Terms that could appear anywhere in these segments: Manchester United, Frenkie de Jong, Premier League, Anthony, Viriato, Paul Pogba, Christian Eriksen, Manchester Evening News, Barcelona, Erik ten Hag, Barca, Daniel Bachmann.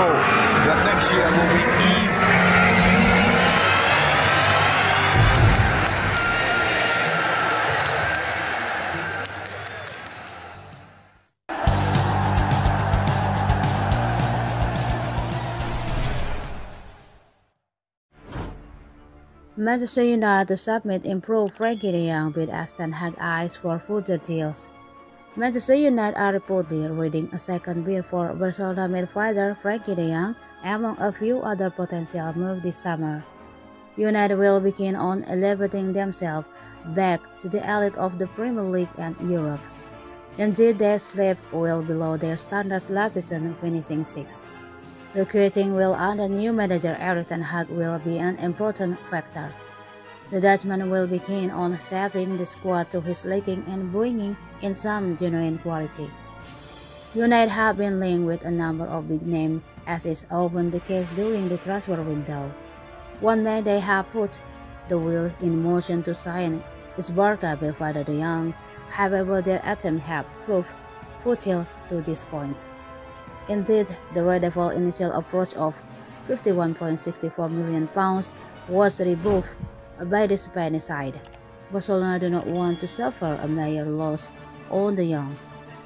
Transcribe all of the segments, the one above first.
goal that next year will be even. Manchester United submit improved Frenkie de Jong with Erik ten Hag eyes for further deals. Manchester United are reportedly reading a second bid for Barcelona midfielder Frenkie de Jong among a few other potential moves this summer. United will be keen on elevating themselves back to the elite of the Premier League and Europe. Indeed, they slipped well below their standards last season, finishing 6th. Recruiting will under new manager Erik ten Hag will be an important factor. The Dutchman will be keen on shaping the squad to his liking and bringing in some genuine quality. United have been linked with a number of big names, as is often the case during the transfer window. One man they have put the wheel in motion to sign is Barca midfielder De Jong, however their attempts have proved futile to this point. Indeed, the Redeville initial approach of £51.64 million was rebuffed by the Spanish side. Barcelona do not want to suffer a major loss on the young,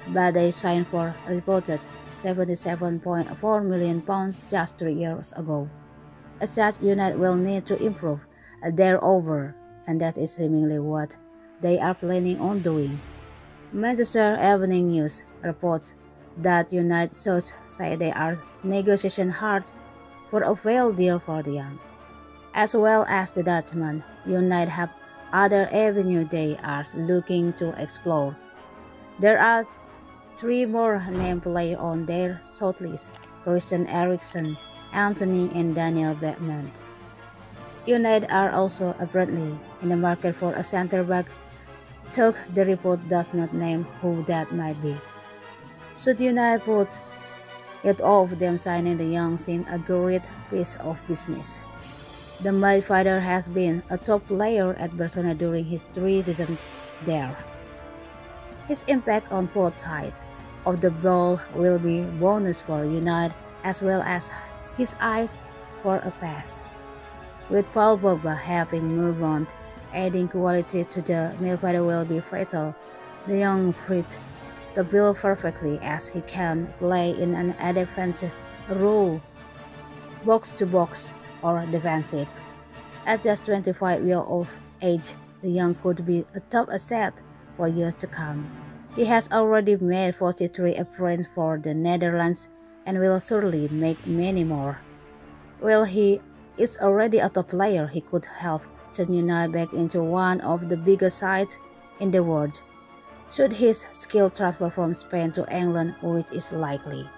but they signed for a reported £77.4 million just 3 years ago. As such, United will need to improve their over, and that is seemingly what they are planning on doing. Manchester Evening News reports that United sources say they are negotiating hard for a failed deal for De Jong. As well as the Dutchman, United have other avenues they are looking to explore. There are 3 more names players on their shortlist: Christian Eriksen, Anthony, and Daniel Bachmann. United are also apparently in the market for a center back, though the report does not name who that might be. Should United put it off, them signing De Jong seems a great piece of business. The midfielder has been a top player at Barcelona during his 3 seasons there. His impact on both sides of the ball will be a bonus for United, as well as his eyes for a pass. With Paul Pogba having moved on, adding quality to the midfielder will be fatal. De Jong fit the bill perfectly, as he can play in an defensive role, box-to-box or defensive. At just 25 years of age, De Jong could be a top asset for years to come. He has already made 43 appearances for the Netherlands and will surely make many more. While he is already a top player, he could help turn United back into one of the biggest sides in the world, should his skill transfer from Spain to England, which is likely.